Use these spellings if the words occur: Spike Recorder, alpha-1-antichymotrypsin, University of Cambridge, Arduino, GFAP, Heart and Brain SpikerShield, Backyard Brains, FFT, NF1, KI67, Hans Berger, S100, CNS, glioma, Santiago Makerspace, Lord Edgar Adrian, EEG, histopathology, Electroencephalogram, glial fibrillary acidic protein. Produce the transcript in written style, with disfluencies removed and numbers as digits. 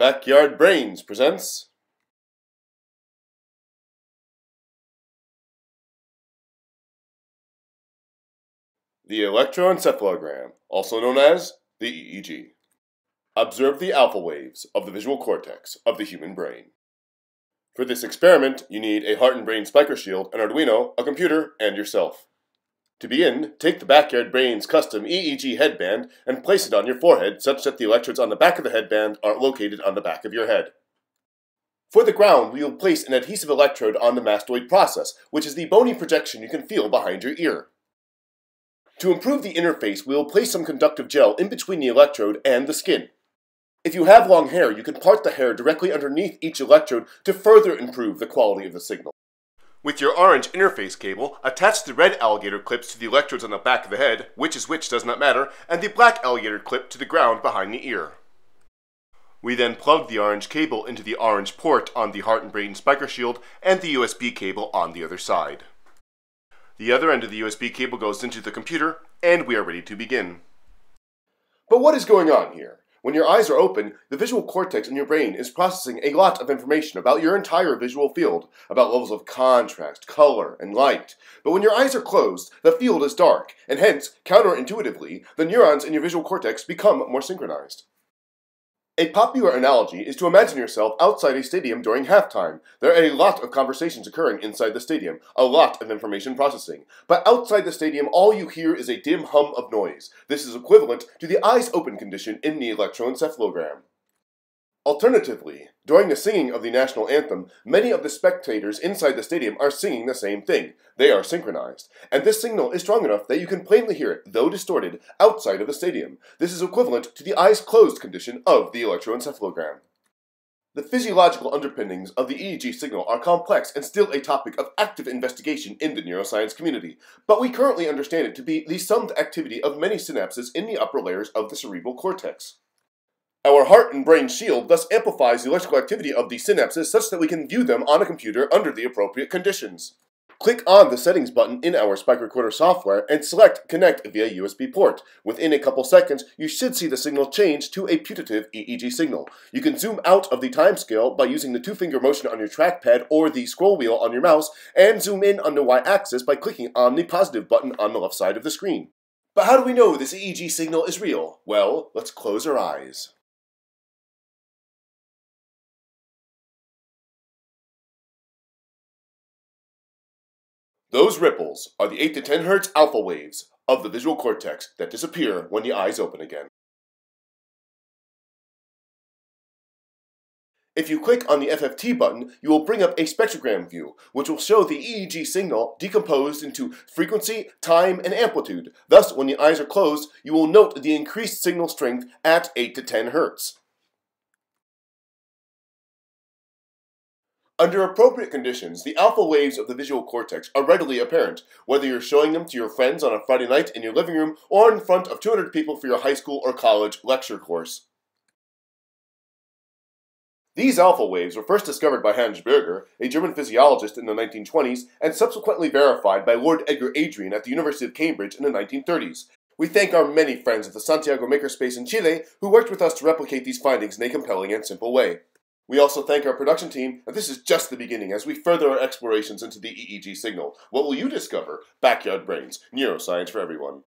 Backyard Brains presents the electroencephalogram, also known as the EEG. Observe the alpha waves of the visual cortex of the human brain. For this experiment, you need a Heart and Brain SpikerShield, an Arduino, a computer, and yourself. To begin, take the Backyard Brains custom EEG headband and place it on your forehead such that the electrodes on the back of the headband are located on the back of your head. For the ground, we will place an adhesive electrode on the mastoid process, which is the bony projection you can feel behind your ear. To improve the interface, we will place some conductive gel in between the electrode and the skin. If you have long hair, you can part the hair directly underneath each electrode to further improve the quality of the signal. With your orange interface cable, attach the red alligator clips to the electrodes on the back of the head, which is which does not matter, and the black alligator clip to the ground behind the ear. We then plug the orange cable into the orange port on the Heart and Brain SpikerShield and the USB cable on the other side. The other end of the USB cable goes into the computer, and we are ready to begin. But what is going on here? When your eyes are open, the visual cortex in your brain is processing a lot of information about your entire visual field, about levels of contrast, color, and light. But when your eyes are closed, the field is dark, and hence, counterintuitively, the neurons in your visual cortex become more synchronized. A popular analogy is to imagine yourself outside a stadium during halftime. There are a lot of conversations occurring inside the stadium, a lot of information processing. But outside the stadium, all you hear is a dim hum of noise. This is equivalent to the eyes open condition in the electroencephalogram. Alternatively, during the singing of the national anthem, many of the spectators inside the stadium are singing the same thing. They are synchronized. And this signal is strong enough that you can plainly hear it, though distorted, outside of the stadium. This is equivalent to the eyes closed condition of the electroencephalogram. The physiological underpinnings of the EEG signal are complex and still a topic of active investigation in the neuroscience community, but we currently understand it to be the summed activity of many synapses in the upper layers of the cerebral cortex. Our Heart and Brain Shield thus amplifies the electrical activity of the synapses such that we can view them on a computer under the appropriate conditions. Click on the settings button in our Spike Recorder software and select Connect via USB port. Within a couple seconds, you should see the signal change to a putative EEG signal. You can zoom out of the timescale by using the two-finger motion on your trackpad or the scroll wheel on your mouse, and zoom in on the Y-axis by clicking on the positive button on the left side of the screen. But how do we know this EEG signal is real? Well, let's close our eyes. Those ripples are the 8 to 10 Hz alpha waves of the visual cortex that disappear when the eyes open again. If you click on the FFT button, you will bring up a spectrogram view, which will show the EEG signal decomposed into frequency, time, and amplitude. Thus, when the eyes are closed, you will note the increased signal strength at 8 to 10 Hz. Under appropriate conditions, the alpha waves of the visual cortex are readily apparent, whether you're showing them to your friends on a Friday night in your living room or in front of 200 people for your high school or college lecture course. These alpha waves were first discovered by Hans Berger, a German physiologist, in the 1920s, and subsequently verified by Lord Edgar Adrian at the University of Cambridge in the 1930s. We thank our many friends at the Santiago Makerspace in Chile who worked with us to replicate these findings in a compelling and simple way. We also thank our production team, and this is just the beginning as we further our explorations into the EEG signal. What will you discover? Backyard Brains, neuroscience for everyone.